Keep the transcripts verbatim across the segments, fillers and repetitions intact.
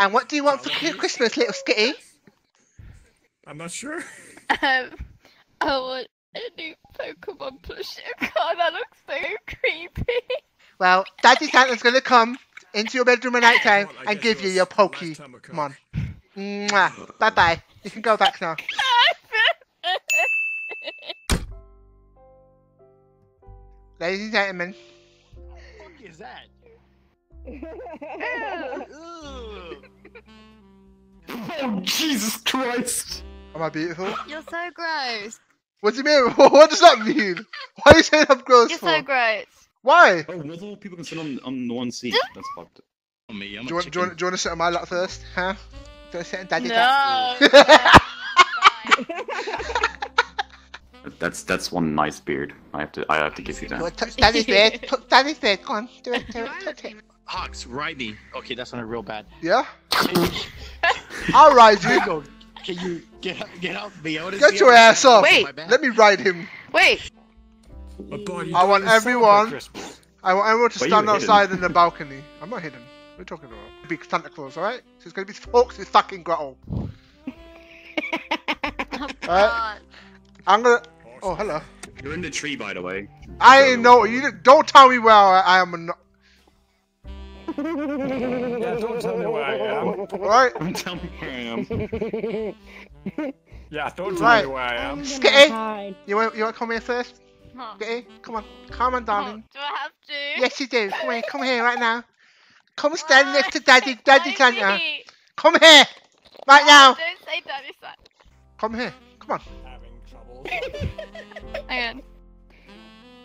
And what do you want for Christmas, little Skitty? I'm not sure. Um, I want a new Pokemon plushie. Oh, that looks so creepy. Well, Daddy Santa's gonna come into your bedroom at night time well, and give you your Pokemon. Mwah. Bye bye. You can go back now. Ladies and gentlemen. What the fuck is that? Oh, Jesus Christ! Am I beautiful? You're so gross. What do you mean? What does that mean? Why are you saying I'm gross? You're for? so gross. Why? Oh, what all people can sit on, on one seat? That's fucked. On me, I'm do, you want, do, you want, do you want to sit on my lap first? Huh? Do you want to sit on Daddy's lap? No. no. that's that's one nice beard. I have to I have to give you that. Well, touch Daddy's beard. Touch Daddy's beard. Come on, do it. Do it. Touch it. Hawks, ride me. Okay, that sounded real bad. Yeah. I'll ride you. Go. Can you get up, get up, be able to get your ass up. Wait. Let me ride him. Wait. Boy, I want everyone. I want everyone to stand outside in the balcony. I'm not hidden. We're talking about big Santa Claus, all right? So it's gonna be forks with fucking Gretel. All right. I'm gonna. Oh, hello. You're in the tree, by the way. I know. You don't tell me where I am. Or not. Yeah, don't tell me where I am. Alright. Don't tell me where I am. Yeah, don't tell right. me where I am. Skitty! You want, you want to come here first? Huh. Skitty, come on. Come on, darling. Oh, do I have to? Yes, you do. Come here, come here right now. Come stand next to Daddy, Daddy Santa. Come here! Right oh, now! Don't say Daddy Santa. Come here. Come on. Having trouble. Hang on.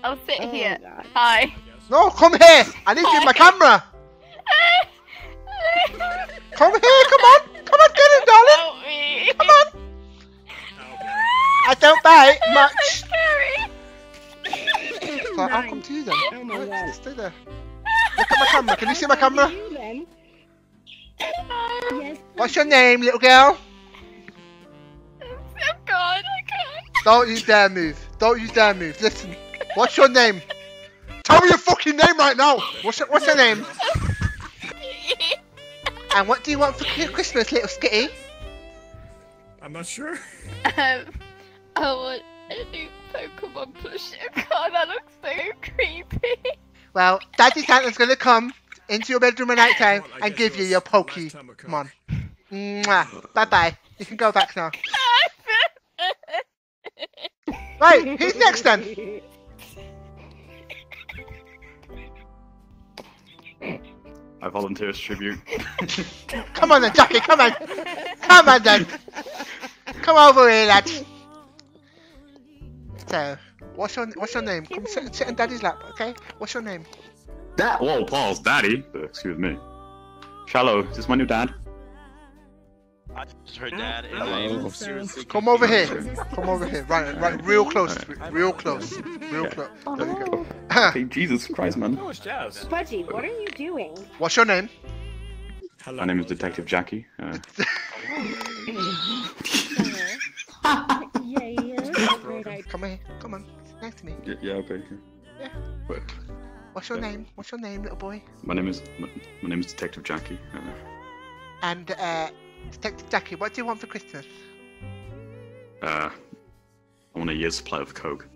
I'll sit oh, here. God. Hi. No, come here! I need Hi. you in my camera! Come here, come on! Come on, get it, darling! Help me. Come on! I don't bite much! That's so scary! So I'll come to you then. Oh my God. Just stay there. Look at my camera, can you see my camera? You, then. Yes. What's your name, little girl? I'm gone, I can't. Don't you dare move. Don't you dare move. Listen, what's your name? Tell me your fucking name right now! What's your, what's your name? And what do you want for Christmas, little Skitty? I'm not sure. Um, I want a new Pokemon plushie. Oh, that looks so creepy. Well, Daddy Santa's gonna come into your bedroom at night time well, and give you your Pokemon. Mwah. Bye bye. You can go back now. Right, who's next then? I volunteer as tribute. Come on then, Jackie, come on! Come on then! Come over here, lad! So, what's your, what's your name? Come sit, sit in Daddy's lap, okay? What's your name? That, whoa, Paul's Daddy! Excuse me. Shallow, is this my new dad? I just heard Dad. And oh, seriously. Come over here. Come over here. Right, right, real close. Real close. Real close. Yeah. There you go. Hey, Jesus Christ, man. Fudgy, what are you doing? What's your name? Hello. My name is Detective Jackie. Uh... Come here. Come on. It's nice to me. Yeah, yeah, okay. Yeah. But, What's your yeah. name? What's your name, little boy? My name is my, my name is Detective Jackie. Uh... And uh. Detective Jackie, what do you want for Christmas? Uh, I want a year's supply of Coke.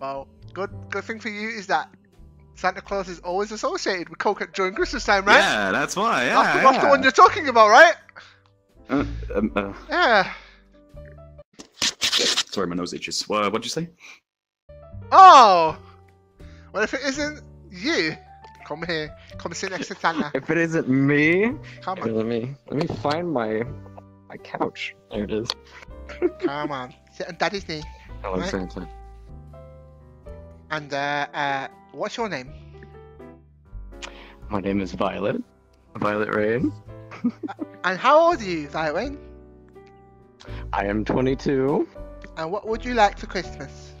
Well, good good thing for you is that Santa Claus is always associated with Coke during Christmas time, right? Yeah, that's why, yeah. That's the, yeah. That's the one you're talking about, right? Uh, um, uh... Yeah. Sorry, my nose itches. What, what'd you say? Oh! Well, if it isn't you... Come here. Come sit next to Santa. If it isn't me, come on. Let me let me find my my couch. There it is. Come on, sit on Daddy's knee. Hello, right? Santa. And uh, uh, what's your name? My name is Violet. Violet Rain. And how old are you, Violet Rain? I am twenty-two. And what would you like for Christmas?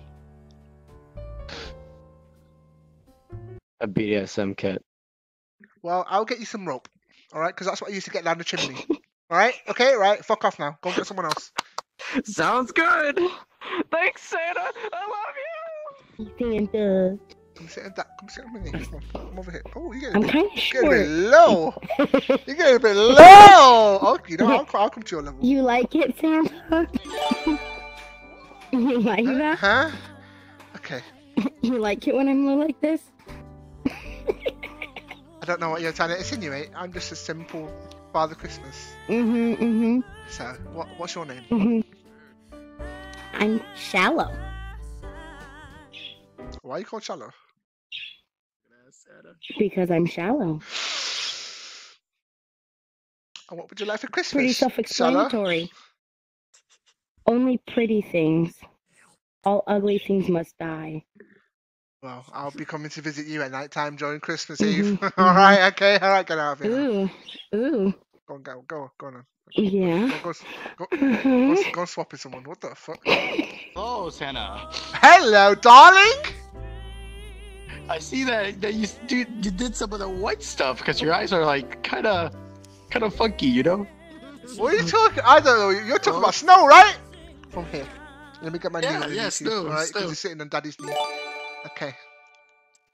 A B D S M kit. Well, I'll get you some rope, all right? Because that's what I used to get down the chimney. All right? Okay, right. Fuck off now. Go get someone else. Sounds good. Thanks, Santa. I love you. Santa. Come sit on that. Come sit on my knee. Come, come over here. Oh, you get a bit, get a bit low. You get a bit low. Okay, you know, I'll, I'll come to your level. You like it, Santa? You like uh, that? Huh? Okay. You like it when I'm low like this? I don't know what you're trying to insinuate. I'm just a simple Father Christmas. Mm-hmm, mm-hmm. So, what, what's your name? Mm-hmm. I'm Shallow. Why are you called Shallow? Because I'm shallow. And what would you like for Christmas? Pretty self-explanatory. Only pretty things. All ugly things must die. Well, I'll be coming to visit you at night time during Christmas Eve. Mm-hmm. all right, okay, all right, get out of here. Ooh, ooh. Go on, go, go, go on. Yeah. Go, go, go, mm-hmm. go, go swap with someone. What the fuck? Oh, Santa. Hello, darling. I see that that you do, you did some of the white stuff because your eyes are like kind of kind of funky, you know. What are you talking? I don't know. You're talking oh. about snow, right? From here. Let me get my yeah, knee. Yeah, yeah, snow. All right, because you're sitting on Daddy's knee. Okay.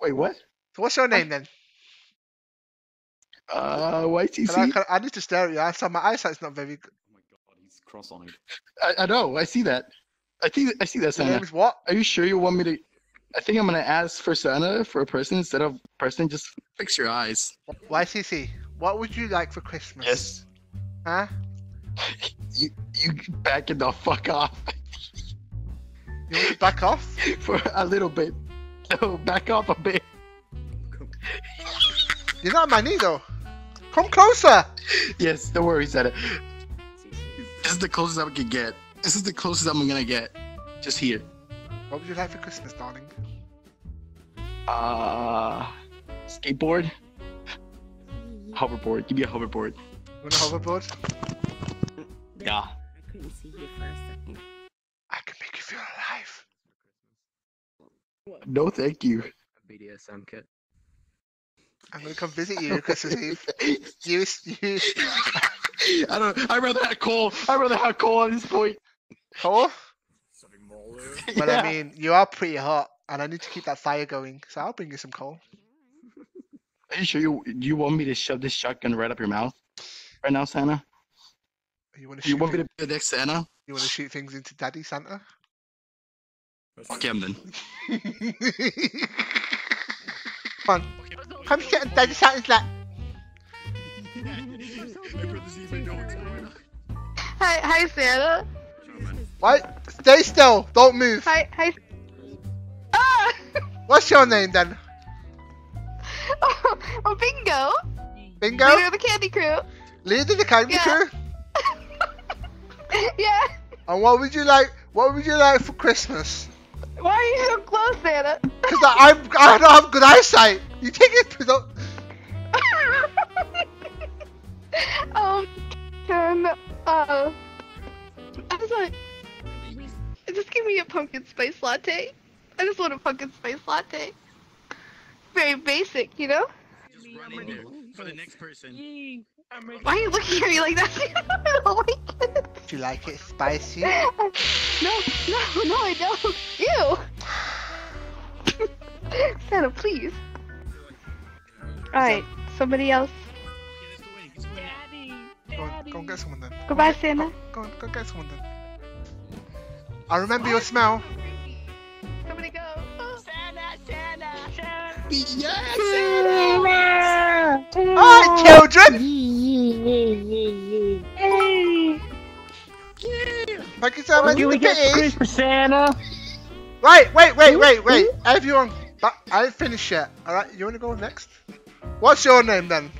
Wait, what? So what's your name I... then? Uh, Y T C. Can I, can I, I need to stare at you. I saw my eyesight's not very good. Oh my god, he's cross-eyed. I, I know. I see that. I think I see that. Santa. Your name is what? Are you sure you want me to? I think I'm gonna ask for Santa for a person instead of person. Just fix your eyes. Y C C, what would you like for Christmas? Yes. Huh? you you backing the fuck off. You want to back off? For a little bit. No, back off a bit. You're not on my knee though. Come closer. Yes, don't worry, Santa. This is the closest I can get. This is the closest I'm gonna get. Just here. What would you like for Christmas, darling? Uh, skateboard? Hoverboard. Give me a hoverboard. You want a hoverboard? Yeah. I couldn't see you for a second. I can make you feel alive. What? No, thank you. B D S M kit. I'm gonna come visit you Christmas Eve. You, you. I don't. I'd rather have Cole. I'd rather have Cole at this point. Cole? But yeah. I mean, you are pretty hot, and I need to keep that fire going. So I'll bring you some coal. Are you sure you you want me to shove this shotgun right up your mouth right now, Santa? You want to? You want me to be the next Santa? You want to shoot things into Daddy Santa? Fuck him then. Come on, come sit on Daddy Santa's lap. Hi, hi, Santa. What? Stay still! Don't move! Hi, hi. Ah! What's your name then? Oh, oh Bingo! Bingo? Leader of the Candy Crew! Leader of the Candy yeah. Crew? Yeah! And what would you like, what would you like for Christmas? Why are you so close, Santa? Because I, I don't have good eyesight! You take it to the... Um, um, uh... I was like... Just give me a pumpkin spice latte. I just want a pumpkin spice latte. Very basic, you know? Just run in there for the next person. Why are you looking at me like that? I don't like it. Do you like it spicy? No, no, no, I don't. Ew. Santa, please. Alright, somebody else. Daddy, Daddy. Go on, go and get someone then. Goodbye, Santa. Go, go, go get someone then. I remember your smell. Somebody go. Oh. Santa, Santa, Santa. Yes, Santa. Santa. Alright, children. Hey. Thank you so much for the pitties. For Santa. Right, wait, wait, wait, wait. Everyone, I ain't finished yet. Alright, you want to go next? What's your name then?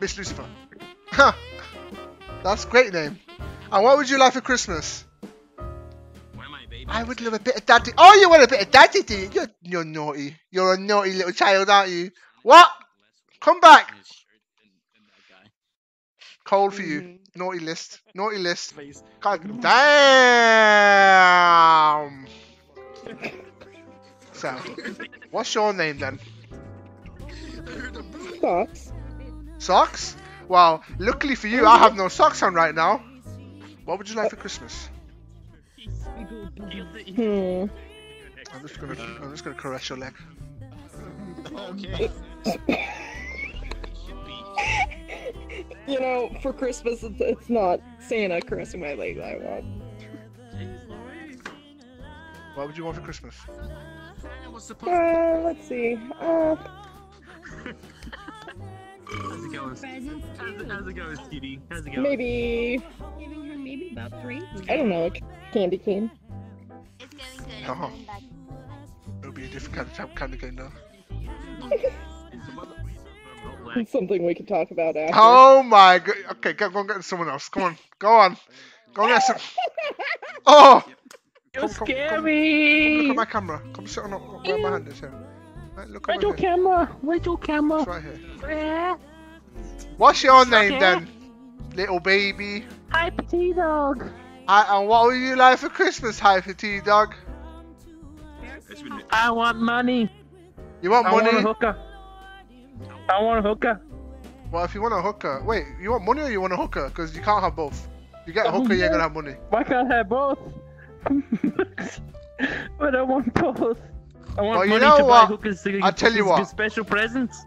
Miss Lucifer. Huh. That's a great name. And what would you like for Christmas? Why am I, baby? I would love a bit of daddy. Oh, you want a bit of daddy, do you? You're, you're naughty. You're a naughty little child, aren't you? What? Come back. Cold for you. Naughty list. Naughty list. God damn. So, what's your name then? Socks. Socks? Well, luckily for you, I have no socks on right now. What would you like for Christmas? Hmm. I'm just gonna, I'm just gonna caress your leg. Okay. You know, for Christmas, it's, it's not Santa caressing my leg that I want. What would you want for Christmas? Uh, let's see. Uh... How's it going? How's, how's it going, Stevie? How's it going? Maybe. Giving her maybe about three. I don't know. Candy cane. It's going good. Oh. It'll be a different kind of candy cane now. It's something we can talk about after. Oh my god. Okay, go, go and get someone else. Come on. Go on. Go and get some. Oh! You're scary! Come, come, come, come look at my camera. Come sit on where my hand is here. Right, look at my camera. Where's your camera? It's right here. Where? What's your it's name okay. then? Little baby. Hyper Tea Dog. I, and what would you like for Christmas, Hyper Tea Dog? I want money. You want I money? I want a hooker. I want a hooker. Well, if you want a hooker, wait, you want money or you want a hooker? Because you can't have both. You get a hooker, you ain't gonna have money. Why can't I have both? But I want both. I want well, money you know to what? buy hookers to I'll tell you what. special presents.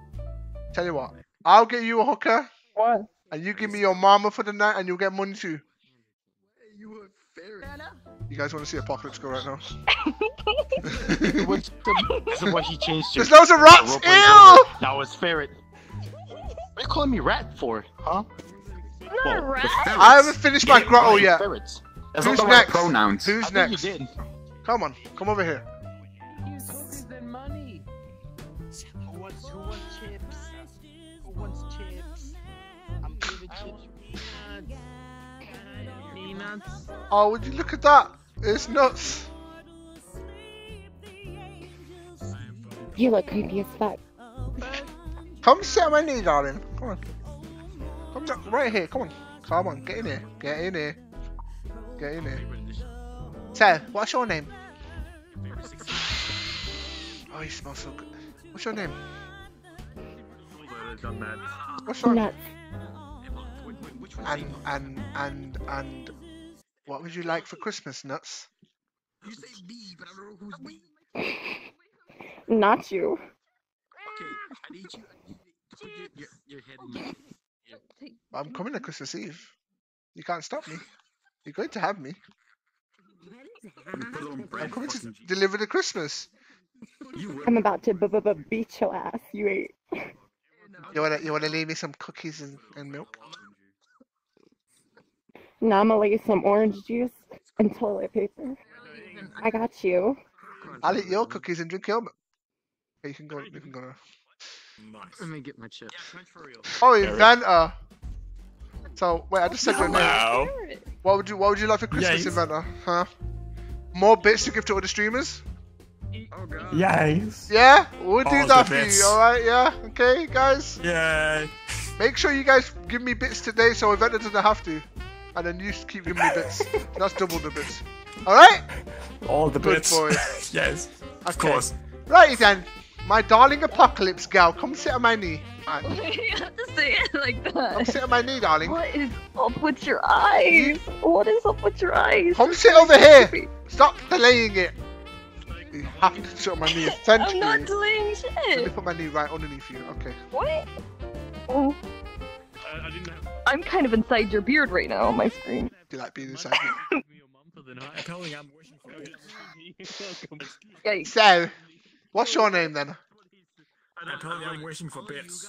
Tell you what, I'll get you a hooker. What? And you give me your mama for the night, and you'll get money too. You are fairy. You guys want to see Apocalypse Go right now? What's the, this is what he changed to. There's loads of rats! Ew! That was ferret. What are you calling me rat for? Huh? I'm not well, a rat. I haven't finished my grotto yet. Ferrets. That's Who's not next? Pronouns. Who's I next? You did. Come on, come over here. Here's hookers and money. Who wants, who wants chips? Who wants chips? I'm giving chips. Peanuts. Oh, would you look at that? It's nuts. You look creepy as fuck. Come sit on my knee, darling. Come on. Come down right here. Come on. Come on. Get in here. Get in here. Get in here. So, what's your name? Oh, you smell so good. What's your name? What's your name? And and and and. What would you like for Christmas, Nuts? You say me, but I don't know who's me. Not you. Okay, I need you. Put your, your, your head in my... yeah. I'm coming on Christmas Eve. You can't stop me. You're going to have me. I'm coming to deliver the Christmas. I'm about to b-b-b-beat your ass, you ain't. You wanna, you wanna leave me some cookies and, and milk? Now I'm gonna leave some orange juice and toilet paper. I got you. I'll eat your cookies and drink your milk. Hey, you can go, you can go now. Let me get my chips. Oh, Inventor! So, wait, I just said your name. What would you, what would you like for Christmas, yes. Inventor? Huh? More bits to give to other streamers? Oh god. Yes. Yeah? We'll do all that for bits. You, alright? Yeah? Okay, guys? Yeah. Make sure you guys give me bits today so Inventor doesn't have to. And then you keep giving me bits. That's double the bits. Alright? All the Good bits. Boy. Yes. Of okay. course. Righty then. My darling Apocalypse gal, come sit on my knee. Right. You have to say it like that. Come sit on my knee, darling. What is up with your eyes? What is up with your eyes? Come sit over here. Stop delaying it. You have to sit on my knee. I'm not delaying shit. Let me put my knee right underneath you. Okay. What? Oh. I, I didn't have... I'm kind of inside your beard right now on my screen. Do you like being inside me? So, what's your name then? I'm telling you I'm wishing for bits.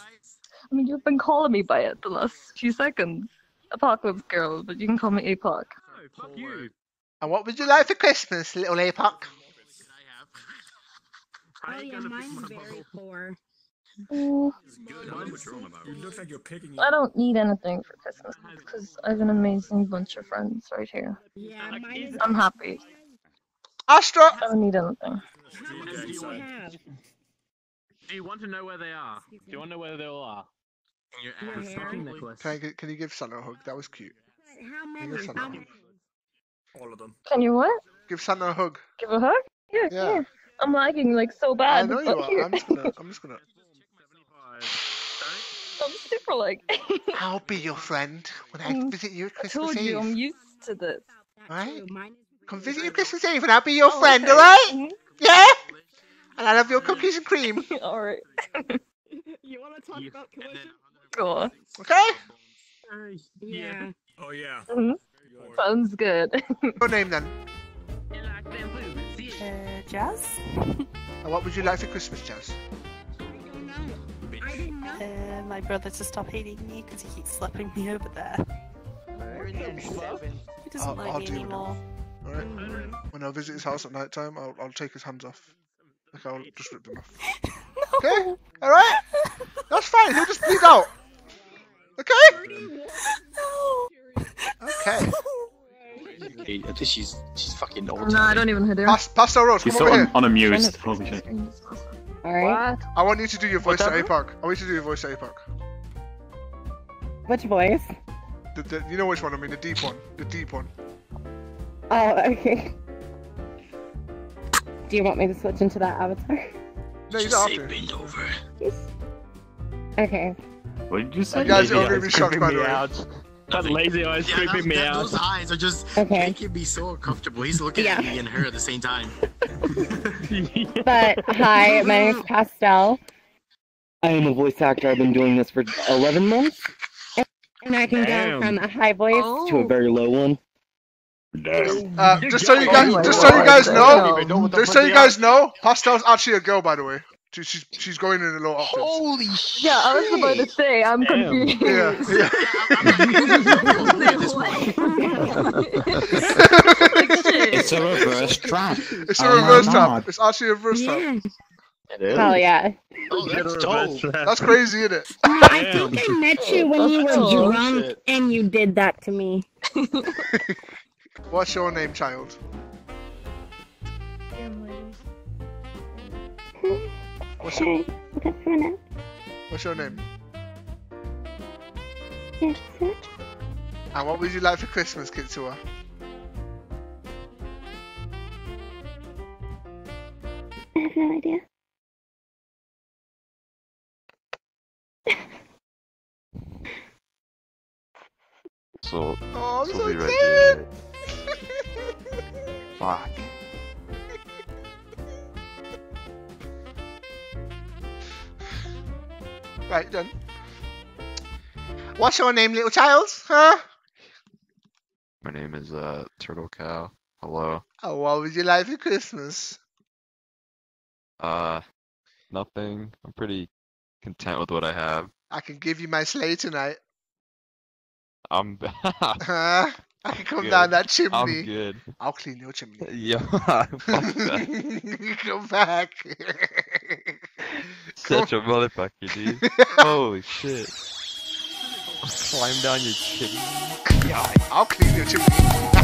I mean, you've been calling me by it the last few seconds. Apocalypse Girl, but you can call me Apoc. Oh, fuck you. And what would you like for Christmas, little Apoc? Oh yeah, mine's very poor. Oh. I don't need anything for Christmas because I have an amazing bunch of friends right here. Yeah, I'm happy. Astra! I don't need anything. Do you want to know where they are? Do you want to know where they all are? Can, I, can you give Santa a hug? That was cute. How many? How many? All of them. Can you what? Give Santa a hug. Give a hug? Yeah, yeah. yeah. I'm lagging like so bad. I know you are. I'm just gonna. I'm just gonna. I'm super like. I'll be your friend when I visit you at Christmas I told Eve. You, I'm used to this. Right? Come visit you Christmas Eve and I'll be your oh, friend, okay. alright? Mm-hmm. Yeah! And I'll have your cookies and cream. Alright. You want to talk about collision? Go on. Okay? Uh, yeah. Oh, yeah. Mm-hmm. Sounds good. Your name, then? Uh, Jazz? And what would you like for Christmas, Jazz? Uh, my brother to stop hating me because he keeps slapping me over there. He doesn't I'll, like I'll me anymore. Alright. Mm. When I visit his house at night time, I'll, I'll take his hands off. Like, I'll just rip them off. No. Okay? Alright? That's fine, he'll just bleed out. Okay? No. Okay. Hey, I think she's, she's fucking old. No, I don't even hear her. Pass, pass her over, come over here. She's so unamused. Holy shit. Alright. I want you to do your voice at APAC. I want you to do your voice at APAC. Which voice? The, the, you know which one I mean, the deep one. The deep one. Oh, okay. Do you want me to switch into that avatar? No, you don't have to. Bend over. Yes. Okay. What did you say? You guys are going to be shocked, by the way. That lazy eyes yeah, creeping me that, out. Those eyes are just okay. Making me so uncomfortable. He's looking yeah. at me and her at the same time. But hi, my name is Pastel. I am a voice actor. I've been doing this for eleven months. And I can Damn. go from a high voice oh. to a very low one. Damn. Uh, just so you guys, just so you guys know, just so you guys know, Pastel's actually a girl, by the way. She's, she's going in a low outfit. Holy shit! Yeah, I was about to say, I'm Damn. confused. Yeah, yeah. It's a reverse trap. It's a oh reverse trap. It's actually a reverse yeah. trap. It is. Oh yeah. Oh, that's dope. That's crazy, isn't it? No, I think I met you when you were oh, drunk shit. and you did that to me. What's your name, child? What's your, What's your name? What's your name? Kitsua. And what would you like for Christmas, Kitsua? I have no idea. so, oh, I'm so, so excited! Right Fuck. Right, done. What's your name, little child? Huh? My name is, uh, Turtle Cow. Hello. Oh, what would you like for Christmas? Uh, nothing. I'm pretty content with what I have. I can give you my sleigh tonight. I'm... huh? I can come good. down that chimney. I'm good. I'll clean your chimney. Yeah, fuck that. Come back. Such a motherfucker, dude. Holy shit. I'll climb down your chimney. Yeah, I'll clean your chimney.